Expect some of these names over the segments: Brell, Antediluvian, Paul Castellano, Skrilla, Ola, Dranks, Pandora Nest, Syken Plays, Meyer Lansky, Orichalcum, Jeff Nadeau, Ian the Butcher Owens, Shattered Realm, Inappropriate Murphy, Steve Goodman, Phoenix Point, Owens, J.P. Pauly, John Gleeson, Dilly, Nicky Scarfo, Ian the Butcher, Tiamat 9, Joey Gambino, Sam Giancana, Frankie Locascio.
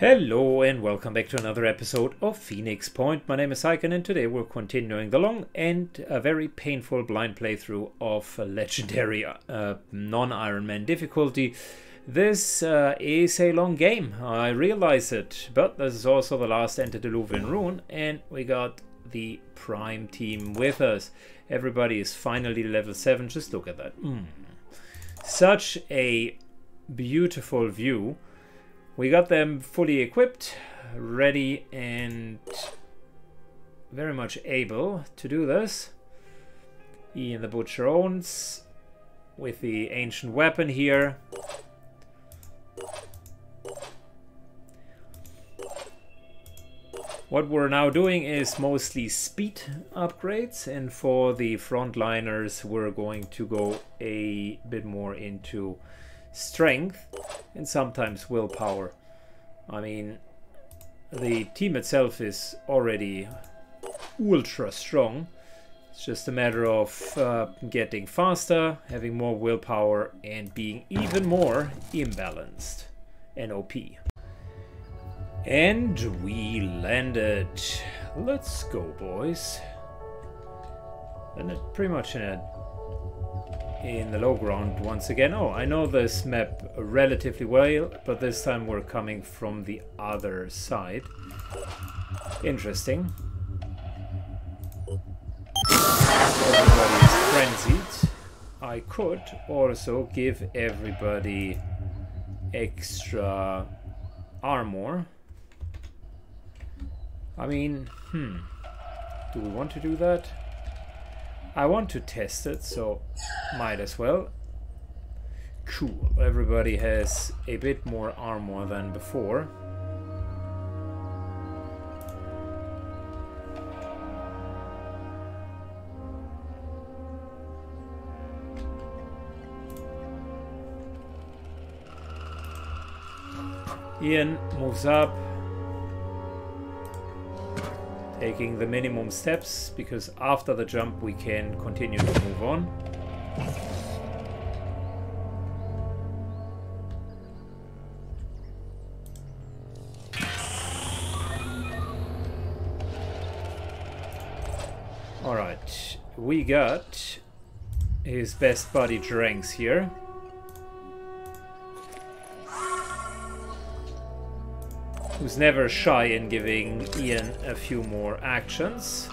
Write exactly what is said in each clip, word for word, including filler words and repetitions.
Hello and welcome back to another episode of Phoenix Point. My name is Syken and today we're continuing the long and a very painful blind playthrough of a legendary uh, non-Ironman difficulty. This uh, is a long game, I realize it, but this is also the last Antediluvian rune and we got the Prime team with us. Everybody is finally level seven, just look at that. Mm. Such a beautiful view. We got them fully equipped, ready and very much able to do this. Ian the Butcher Owens with the ancient weapon here. What we're now doing is mostly speed upgrades, and for the frontliners we're going to go a bit more into strength and sometimes willpower. I mean, the team itself is already ultra strong. It's just a matter of uh, getting faster, having more willpower, and being even more imbalanced and O P. And we landed. Let's go, boys. And it's pretty much in a in the low ground once again. Oh, I know this map relatively well, but this time we're coming from the other side. Interesting. Everybody's frenzied. I could also give everybody extra armor. I mean, hmm. Do we want to do that? I want to test it, so might as well. Cool. Everybody has a bit more armor than before. Ian moves up, taking the minimum steps, because after the jump we can continue to move on. Alright, we got his best buddy Dranks here. Who's never shy in giving Ian a few more actions.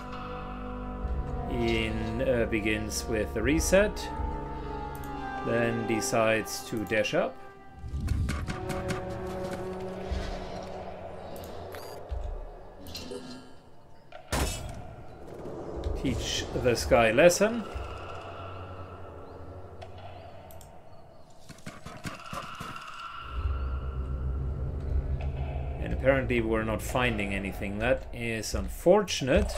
Ian uh, begins with the reset, then decides to dash up. Teach this guy a lesson. Apparently we're not finding anything. That is unfortunate.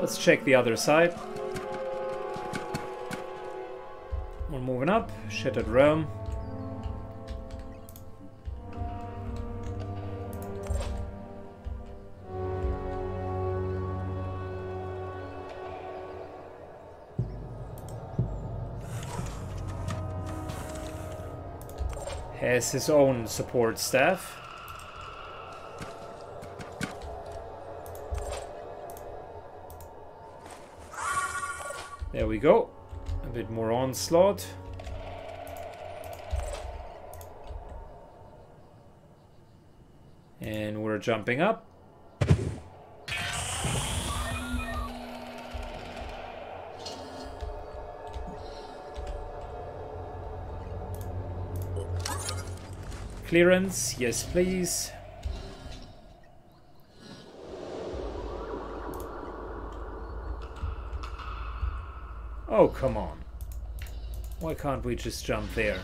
Let's check the other side. We're moving up. Shattered Realm. Has his own support staff. There we go. A bit more onslaught. And we're jumping up. Clearance, yes please. Oh, come on. Why can't we just jump there?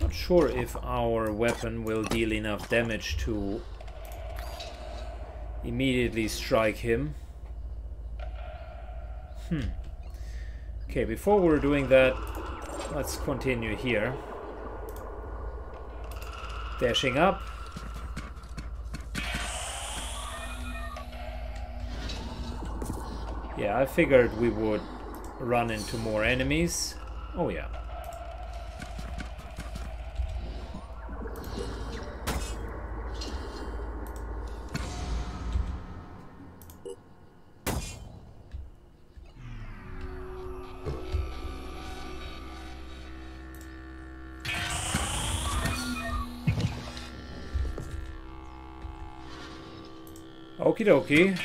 Not sure if our weapon will deal enough damage to immediately strike him. Hmm. Okay, before we're doing that, let's continue here. Dashing up. Yeah, I figured we would run into more enemies. Oh yeah. Okie dokie.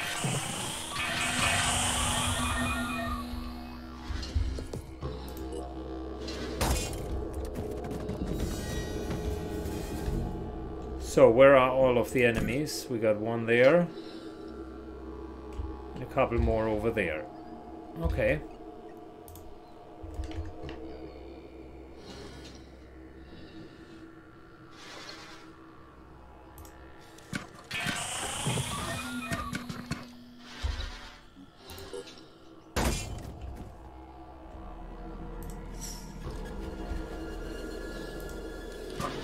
So where are all of the enemies? We got one there. And a couple more over there. Okay.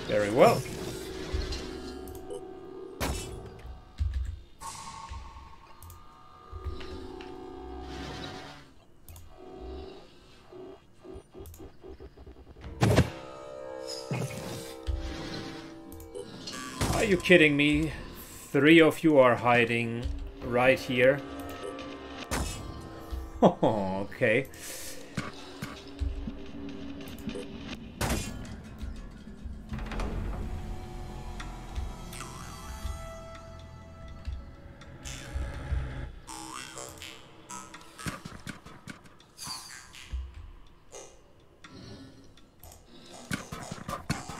Very well. Are you kidding me? Three of you are hiding right here. Oh, okay.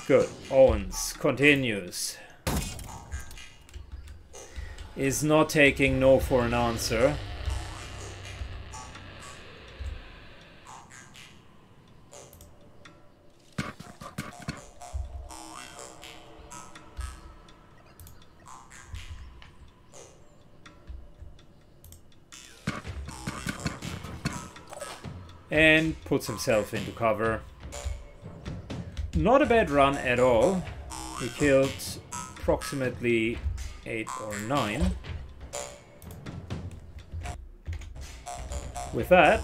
Good. Owens continues. Is not taking no for an answer. And puts himself into cover. Not a bad run at all. We killed approximately eight or nine. With that,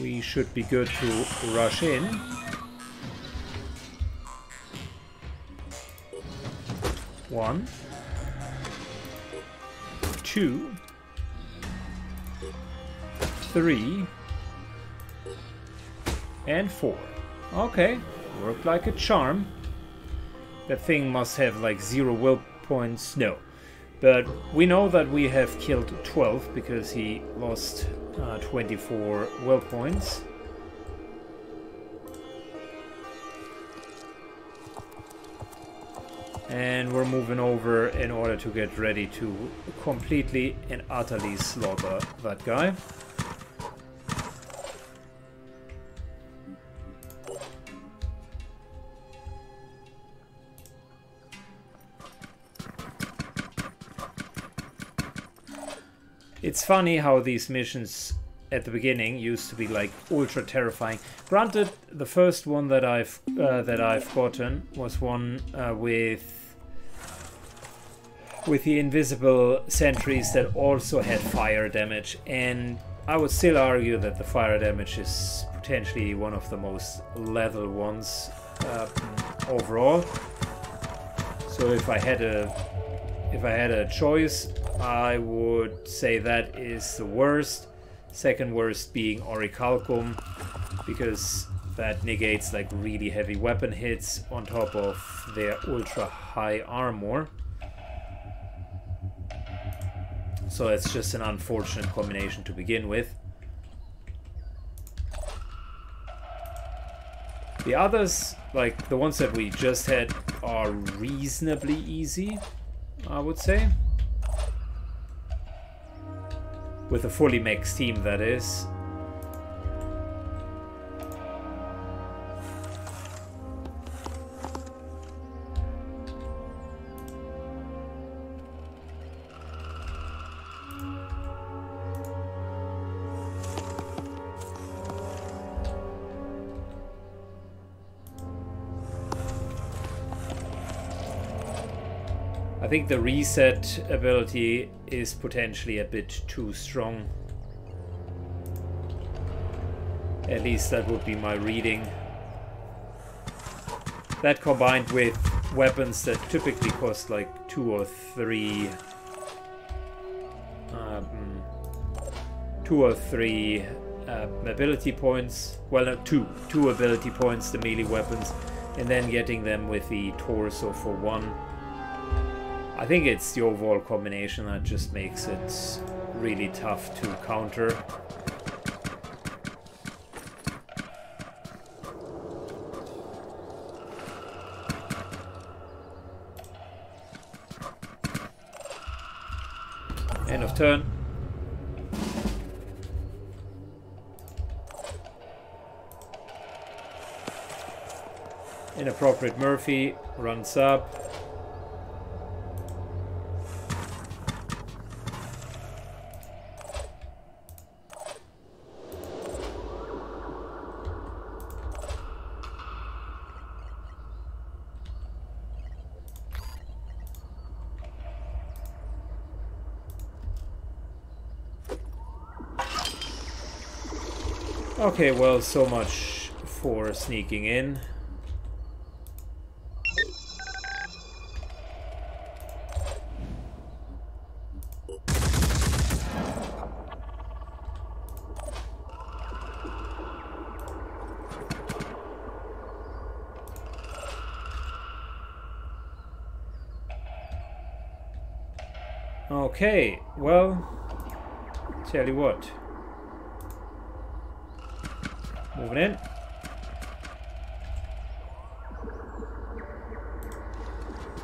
we should be good to rush in. One, two. Three and four. Okay, worked like a charm. That thing must have like zero will points. No, but we know that we have killed twelve because he lost uh, twenty-four will points. And we're moving over in order to get ready to completely and utterly slaughter that guy. It's funny how these missions at the beginning used to be like ultra terrifying. Granted, the first one that I've uh, that I've gotten was one uh, with with the invisible sentries that also had fire damage, and I would still argue that the fire damage is potentially one of the most lethal ones uh, overall. So if I had a if I had a choice, I would say that is the worst. Second worst being Orichalcum, because that negates like really heavy weapon hits on top of their ultra high armor. So it's just an unfortunate combination to begin with. The others, like the ones that we just had, are reasonably easy, I would say. With a fully maxed team, that is. think the reset ability is potentially a bit too strong. At least that would be my reading. That combined with weapons that typically cost like two or three um, two or three uh, ability points, well no, two two ability points, the melee weapons, and then getting them with the torso for one. I think it's the overall combination that just makes it really tough to counter. End of turn. Inappropriate Murphy runs up. Okay, well, so much for sneaking in. Okay, well, tell you what. Moving in.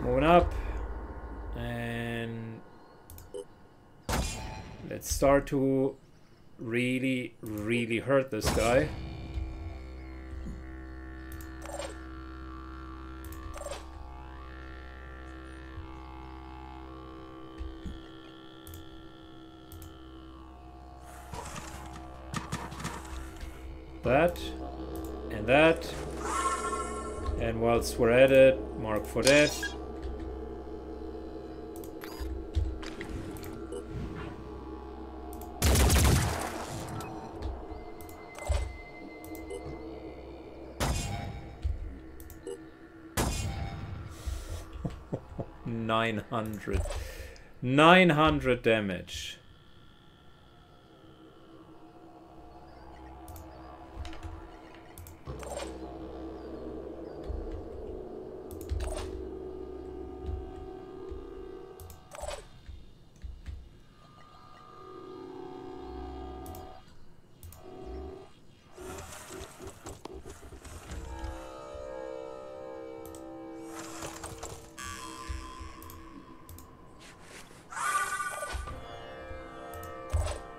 Moving up. And let's start to really, really hurt this guy. That and that, and whilst we're at it, mark for death. nine hundred. nine hundred damage.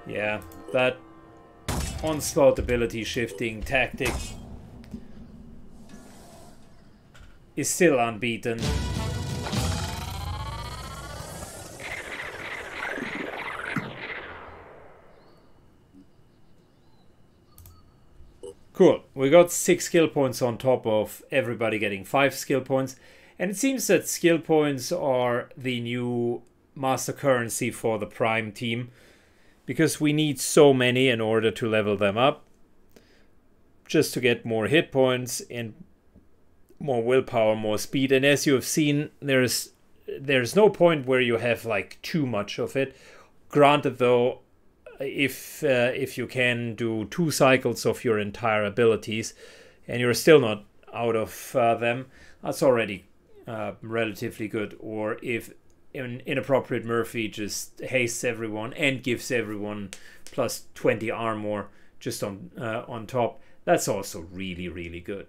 Yeah, that onslaught ability shifting tactic is still unbeaten. Cool, we got six skill points on top of everybody getting five skill points, and it seems that skill points are the new master currency for the Prime team, because we need so many in order to level them up, just to get more hit points and more willpower, more speed. And as you have seen, there's there's no point where you have like too much of it. Granted though, if uh, if you can do two cycles of your entire abilities and you're still not out of uh, them, that's already uh, relatively good. Or if an Inappropriate Murphy just hastes everyone and gives everyone plus twenty armor just on uh, on top, that's also really, really good.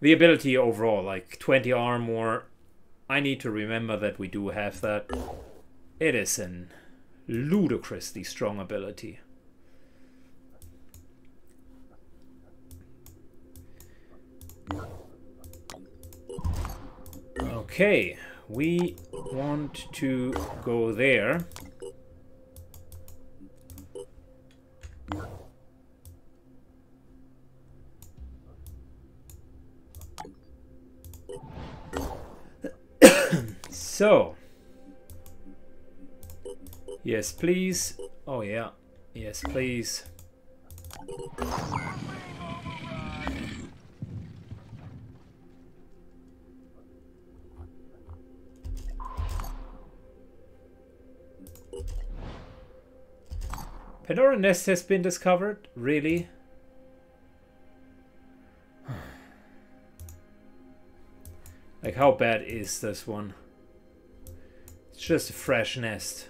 The ability overall, like twenty armor, I need to remember that we do have that. It is an ludicrously strong ability. Okay, we want to go there. So, yes please. Oh yeah, yes please. Pandora Nest has been discovered? Really? Like, how bad is this one? It's just a fresh nest.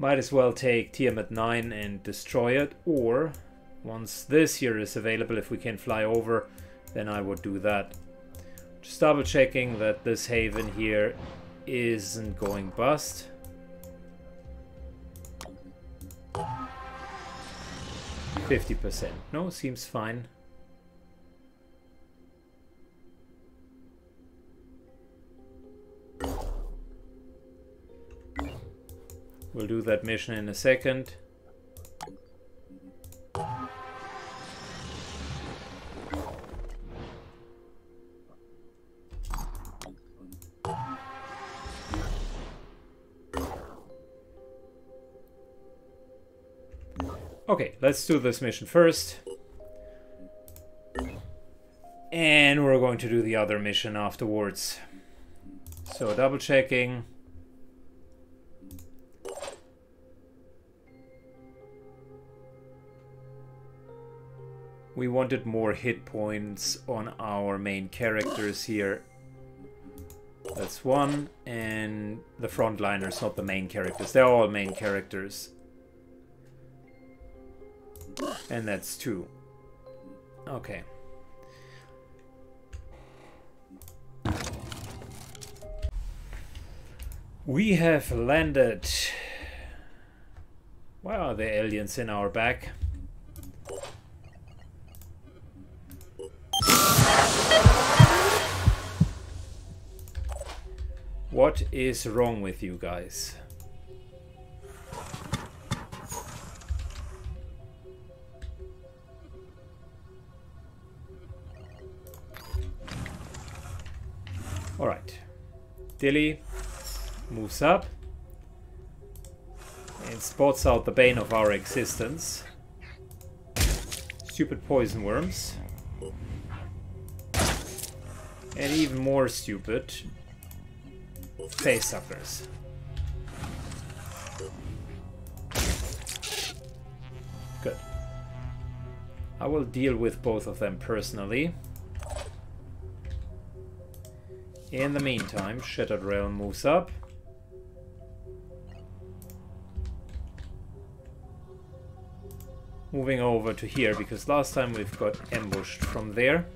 Might as well take Tiamat nine and destroy it, or once this here is available, if we can fly over, then I would do that. Just double checking that this haven here isn't going bust. fifty percent. No, seems fine. We'll do that mission in a second. Okay, let's do this mission first. And we're going to do the other mission afterwards. So, double checking. We wanted more hit points on our main characters here. That's one. And the frontliners, not the main characters. They're all main characters. And that's two. Okay. We have landed. Why are there aliens in our back? What is wrong with you guys? All right, Dilly moves up and spots out the bane of our existence. Stupid poison worms. And even more stupid face suckers. Good. I will deal with both of them personally. In the meantime, Shattered Realm moves up. Moving over to here, because last time we've got ambushed from there.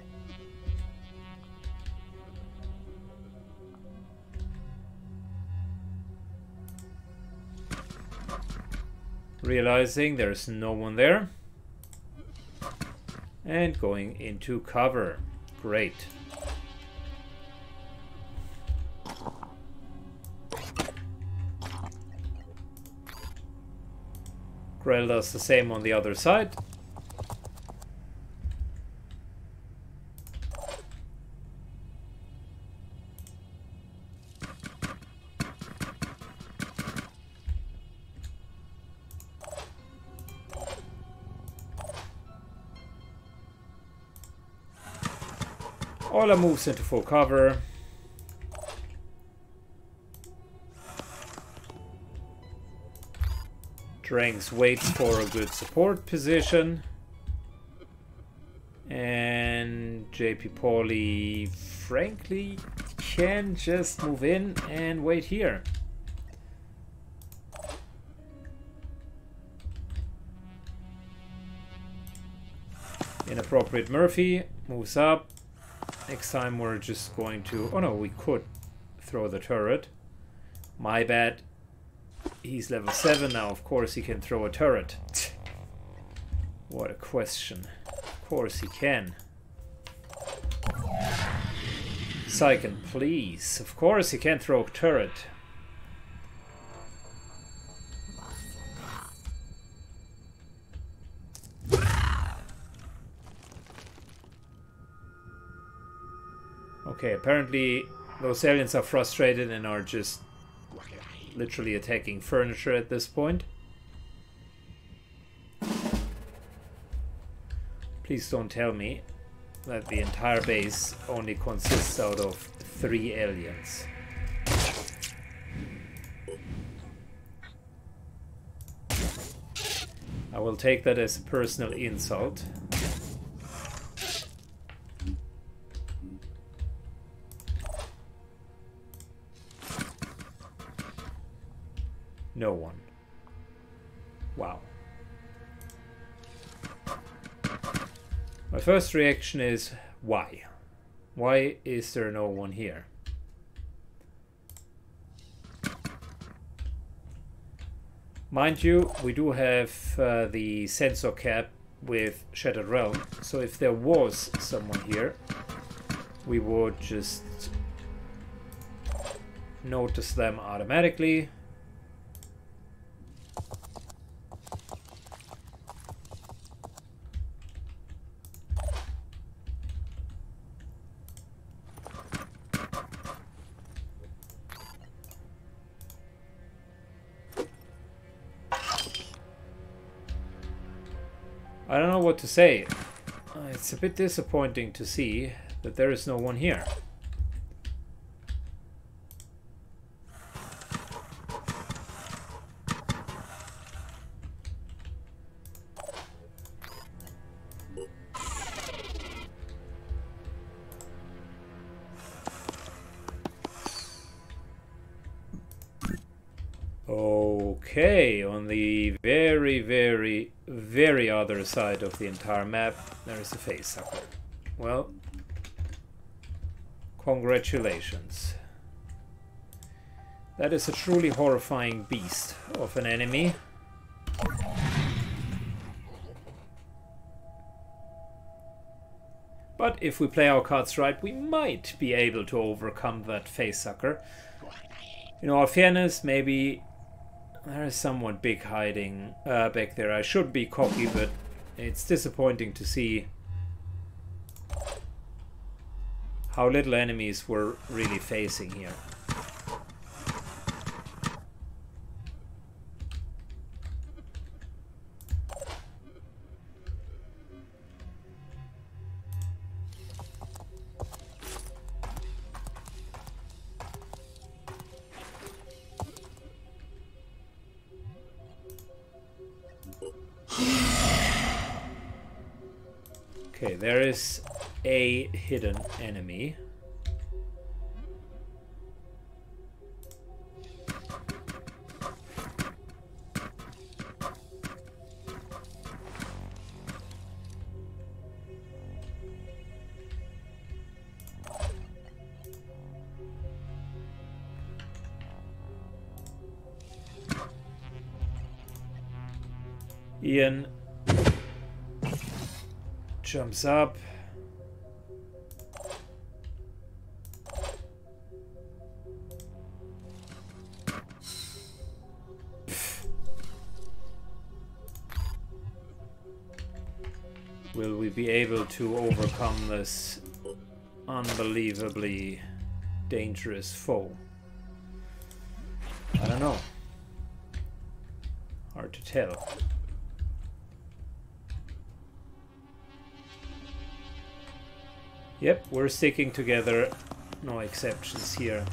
Realizing there's no one there. And going into cover. Great. Brell does the same on the other side. Ola moves into full cover. Dranks waits for a good support position. And J P. Pauly, frankly, can just move in and wait here. Inappropriate Murphy moves up. Next time we're just going to... Oh no, we could throw the turret. My bad. He's level seven now, of course he can throw a turret. What a question. Of course he can. Syken, please. Of course he can throw a turret. Okay, apparently Those aliens are frustrated and are just literally attacking furniture at this point. Please don't tell me that the entire base only consists out of three aliens. I will take that as a personal insult. No one. Wow. My first reaction is, why? Why is there no one here? Mind you, we do have uh, the sensor cap with Shattered Realm, so if there was someone here, we would just notice them automatically. I don't know what to say. Uh, it's a bit disappointing to see that there is no one here. Okay, on the very, very, very other side of the entire map, there is a face up. Well, congratulations. That is a truly horrifying beast of an enemy. But if we play our cards right, we might be able to overcome that face sucker. In all fairness, maybe there is someone big hiding uh, back there. I should be cocky, but it's disappointing to see how little enemies we're really facing here. Okay, there is a hidden enemy. Ian jumps up. Pfft. Will we be able to overcome this unbelievably dangerous foe? I don't know. Hard to tell. Yep, we're sticking together, no exceptions here.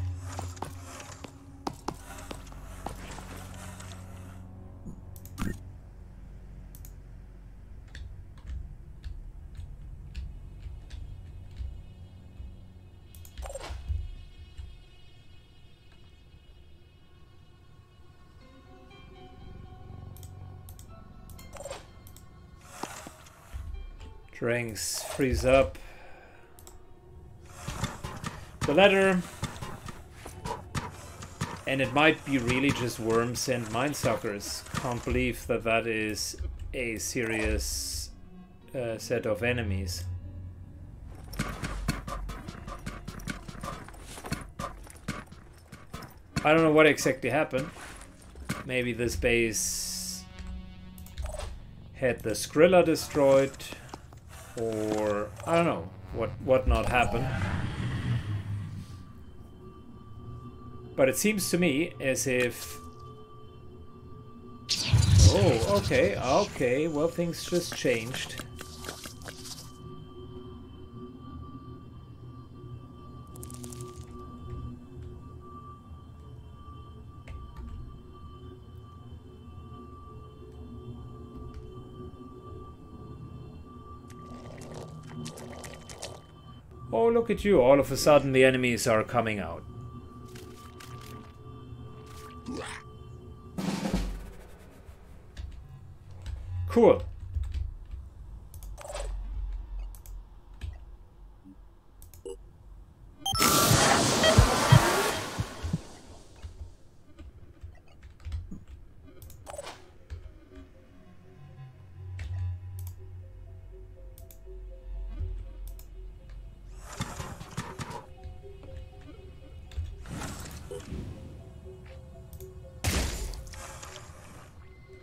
Dranks freeze up. The ladder, and it might be really just worms and minesuckers. Can't believe that that is a serious uh, set of enemies. I don't know what exactly happened. Maybe this base had the Skrilla destroyed, or I don't know what what not happened. But it seems to me as if... Oh, okay, okay. Well, things just changed. Oh, look at you. All of a sudden, the enemies are coming out. Cool.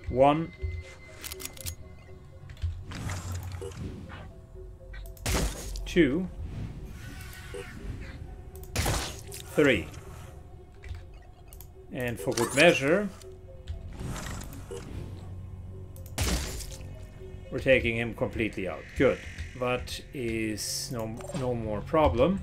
One. Two. Three. And for good measure, we're taking him completely out. Good. That is no, no more problem.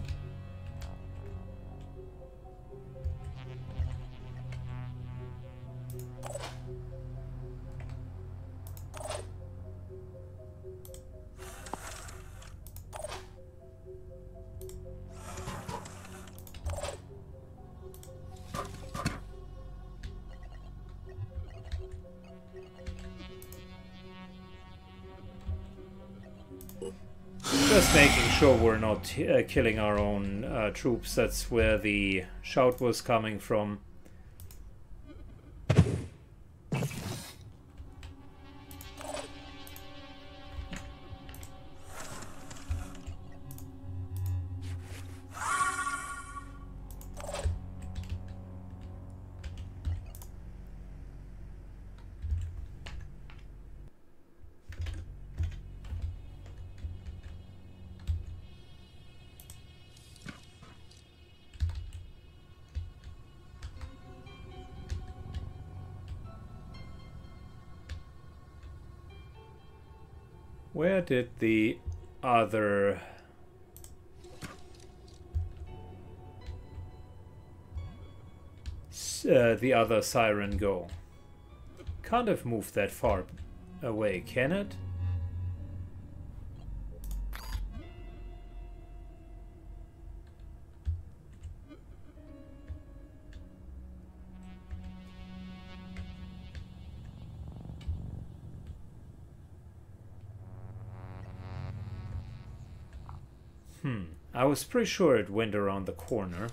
Uh, killing our own uh, troops. That's where the shout was coming from. Where did the other... Uh, the other siren go? Can't have moved that far away, can it? I was pretty sure it went around the corner.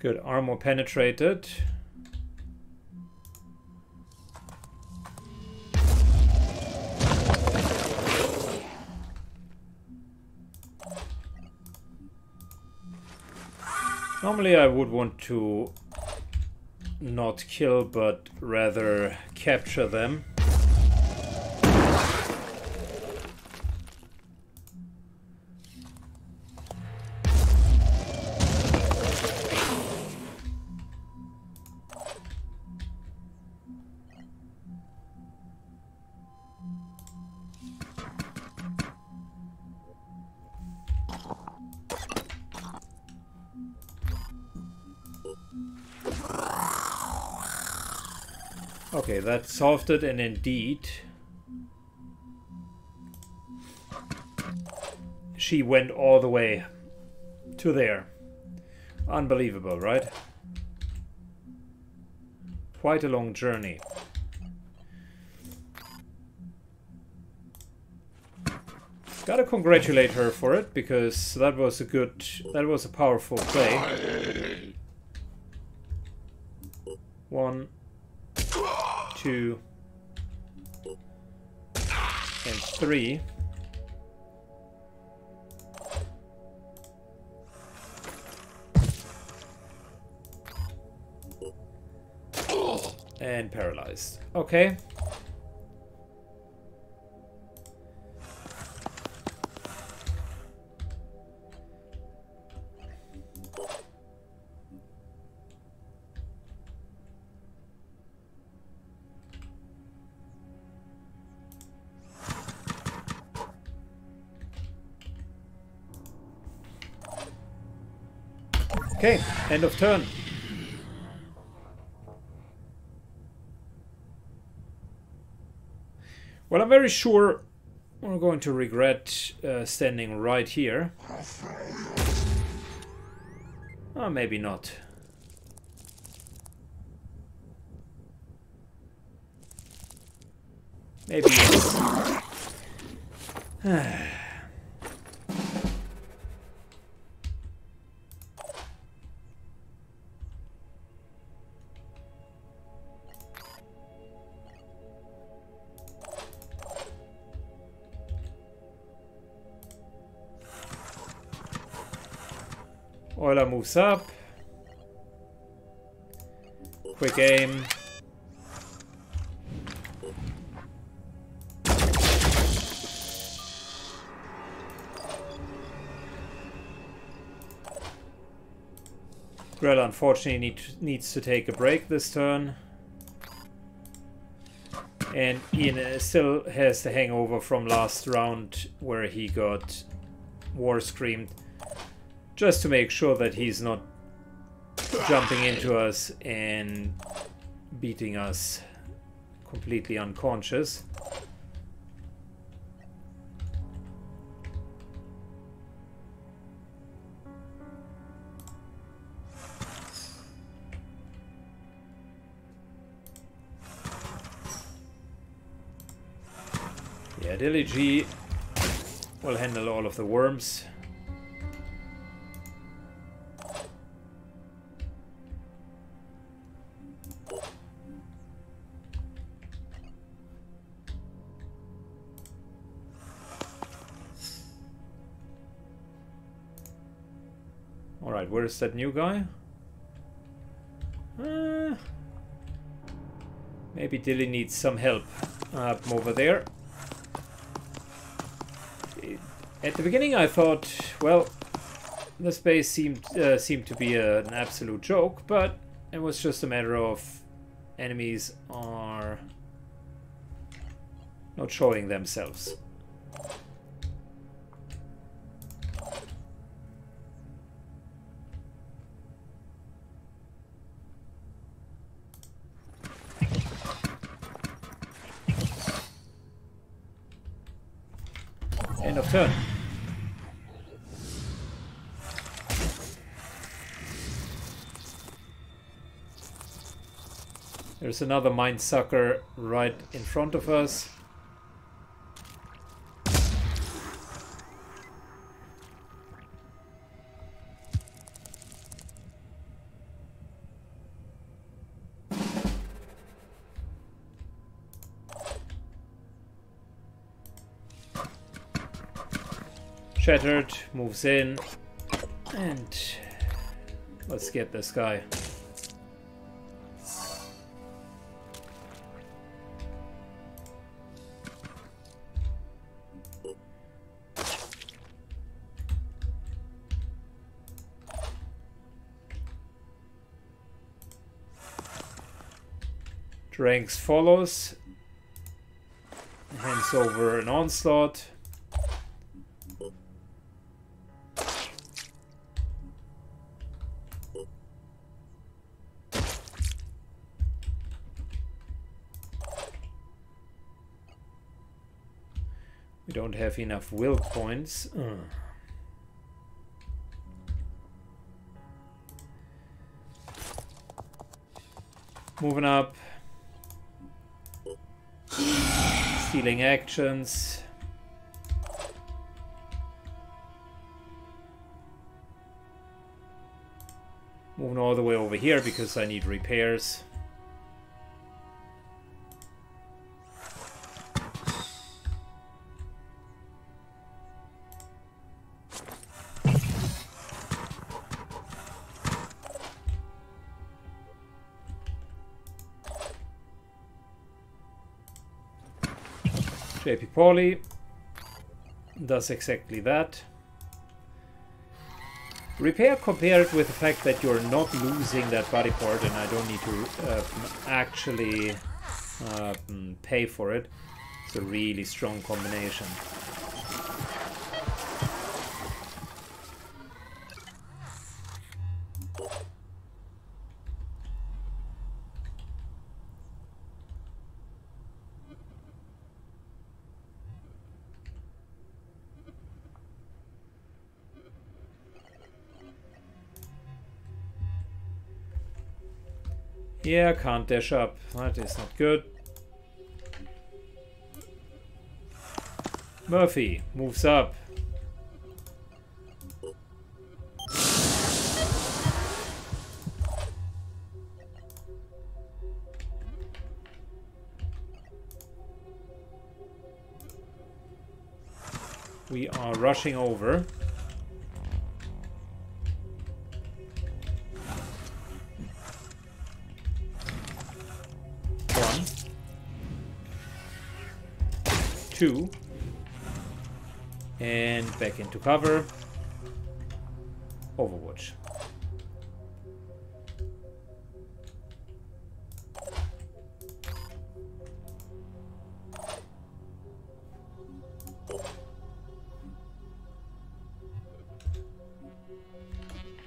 Good, armor penetrated. Normally I would want to not kill, but rather capture them. Okay, that solved it, and indeed she went all the way to there. Unbelievable, right? Quite a long journey. Gotta congratulate her for it, because that was a good, that was a powerful play. One, two, and three. And paralyzed. Okay. Okay, end of turn. Well, I'm very sure we're going to regret uh, standing right here. Or maybe not. Maybe yes. Ola moves up. Quick aim. Brell unfortunately need, needs to take a break this turn. And Ian still has the hangover from last round where he got war screamed. Just to make sure that he's not jumping into us and beating us completely unconscious. Yeah, Dilly G will handle all of the worms. Where's that new guy? Uh, maybe Dilly needs some help up uh, over there. At the beginning I thought, well, this base seemed, uh, seemed to be a, an absolute joke, but it was just a matter of enemies are not showing themselves. Turn. There's another mind sucker right in front of us. Shattered moves in, and let's get this guy. Dranks follows, hands over an onslaught. Don't have enough will points. Ugh. Moving up. Stealing actions. Going all the way over here because I need repairs. J P. Pauly does exactly that. Repair compared with the fact that you're not losing that body part and I don't need to uh, actually uh, pay for it. It's a really strong combination. Yeah, can't dash up. That is not good. Murphy moves up. We are rushing over. Two, and back into cover. Overwatch.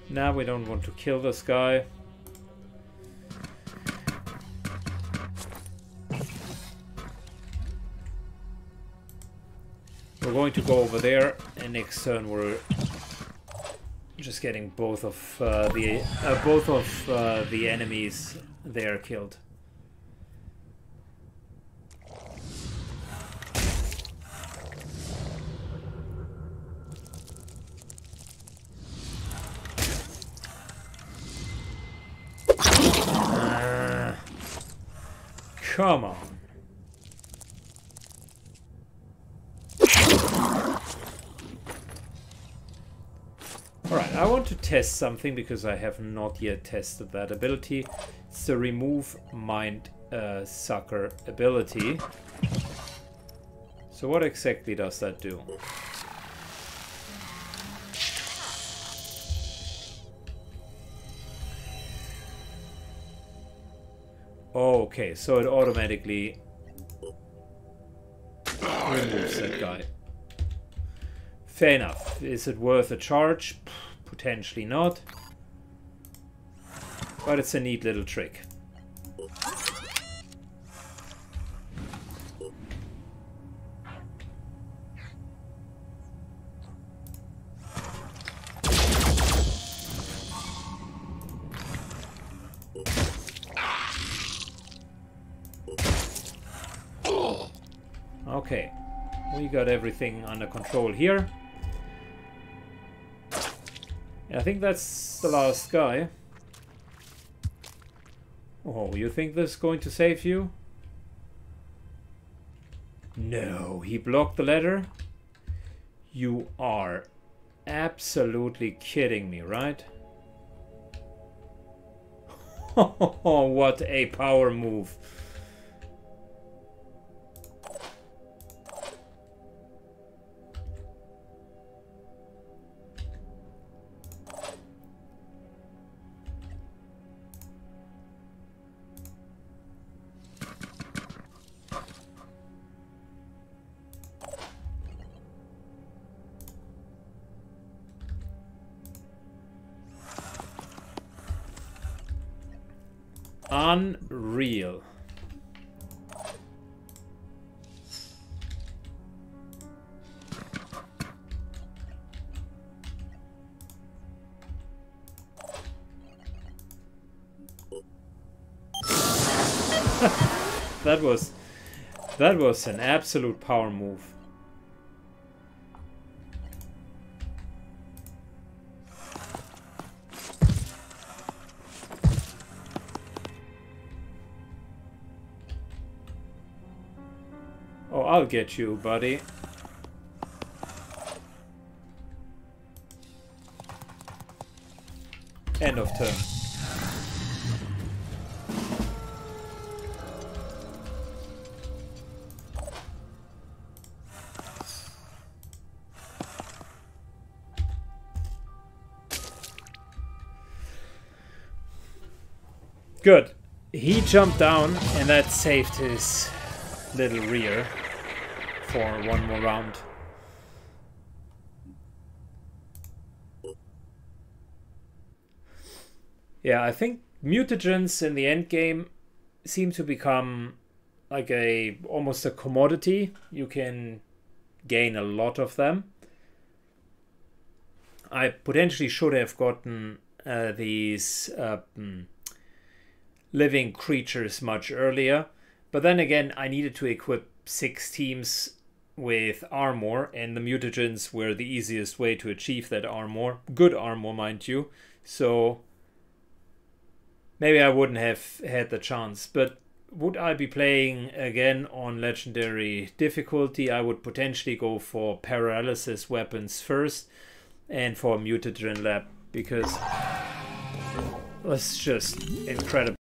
Now we don't want to kill this guy. We're going to go over there, and next turn we're just getting both of uh, the uh, both of uh, the enemies there killed. Uh, come on. I want to test something because I have not yet tested that ability. It's the remove mind uh, sucker ability. So what exactly does that do? Oh, okay, so it automatically removes that guy. Fair enough. Is it worth a charge? Potentially not, but it's a neat little trick. Okay, we got everything under control here. I think that's the last guy. Oh, you think this is going to save you? No, he blocked the ladder? You are absolutely kidding me, right? Oh, what a power move. Unreal. That was that was an absolute power move. Oh, I'll get you, buddy. End of turn. Good. He jumped down, and that saved his little rear for one more round. Yeah, I think mutagens in the end game seem to become like a almost a commodity. You can gain a lot of them. I potentially should have gotten uh, these uh, living creatures much earlier, but then again, I needed to equip six teams with armor, and the mutagens were the easiest way to achieve that armor. Good armor, mind you. So maybe I wouldn't have had the chance, but would I be playing again on legendary difficulty? I would potentially go for paralysis weapons first and for mutagen lab, because it's just incredible.